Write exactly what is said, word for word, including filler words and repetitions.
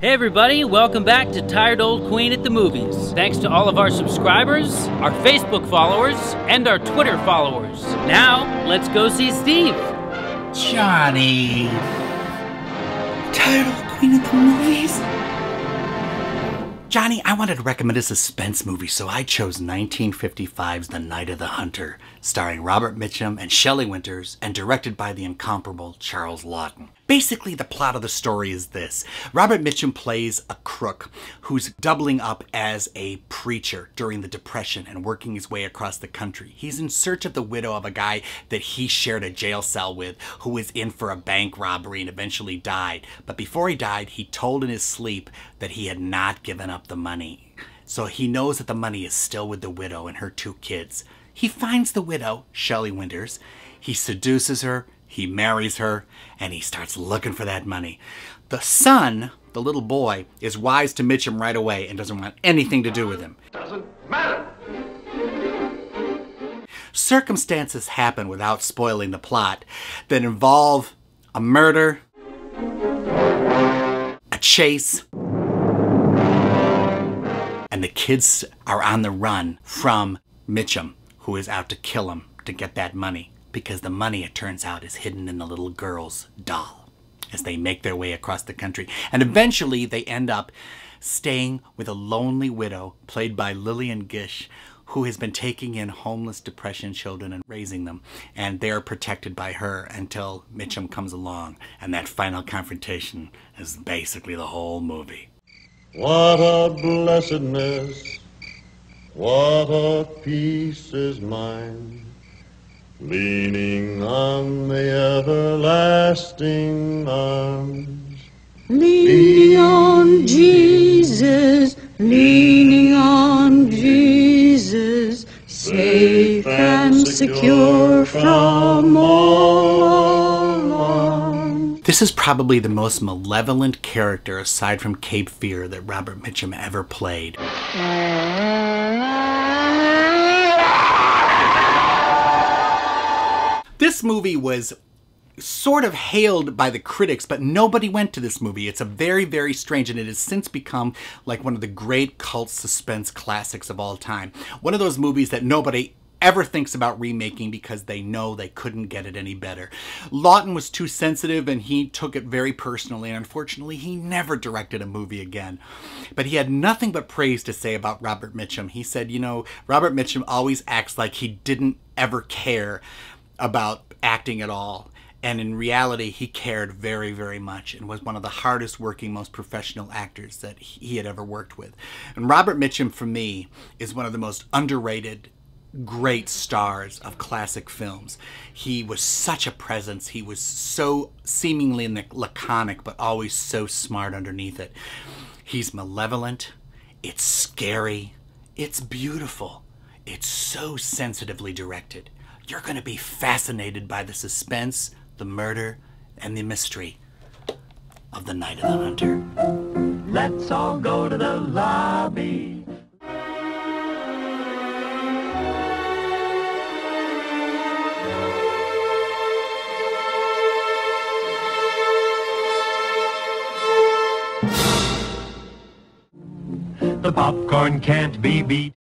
Hey everybody, welcome back to Tired Old Queen at the Movies. Thanks to all of our subscribers, our Facebook followers, and our Twitter followers. Now, let's go see Steve. Johnny. Tired Old Queen at the Movies? Johnny, I wanted to recommend a suspense movie, so I chose nineteen fifty-five's The Night of the Hunter, starring Robert Mitchum and Shelley Winters, and directed by the incomparable Charles Laughton. Basically, the plot of the story is this. Robert Mitchum plays a crook who's doubling up as a preacher during the Depression and working his way across the country. He's in search of the widow of a guy that he shared a jail cell with who was in for a bank robbery and eventually died. But before he died, he told in his sleep that he had not given up the money. So he knows that the money is still with the widow and her two kids. He finds the widow, Shelley Winters. He seduces her. He marries her, and he starts looking for that money. The son, the little boy, is wise to Mitchum right away and doesn't want anything to do with him. Doesn't matter. Circumstances happen, without spoiling the plot, that involve a murder, a chase, and the kids are on the run from Mitchum, who is out to kill him to get that money. Because the money, it turns out, is hidden in the little girl's doll as they make their way across the country. And eventually they end up staying with a lonely widow played by Lillian Gish, who has been taking in homeless depression children and raising them. And they're protected by her until Mitchum comes along. And that final confrontation is basically the whole movie. What a blessedness, what a peace is mine. Leaning on the everlasting arms. Leaning on Jesus, leaning on Jesus, safe and secure from all harm. This is probably the most malevolent character, aside from Cape Fear, that Robert Mitchum ever played. This movie was sort of hailed by the critics, but nobody went to this movie. It's a very, very strange, and it has since become like one of the great cult suspense classics of all time. One of those movies that nobody ever thinks about remaking because they know they couldn't get it any better. Laughton was too sensitive and he took it very personally, and unfortunately he never directed a movie again. But he had nothing but praise to say about Robert Mitchum. He said, you know, Robert Mitchum always acts like he didn't ever care about acting at all, and in reality he cared very, very much and was one of the hardest working, most professional actors that he had ever worked with. And Robert Mitchum, for me, is one of the most underrated great stars of classic films. He was such a presence. He was so seemingly laconic but always so smart underneath it. He's malevolent, it's scary, it's beautiful, it's so sensitively directed. You're going to be fascinated by the suspense, the murder, and the mystery of The Night of the Hunter. Let's all go to the lobby. The popcorn can't be beat.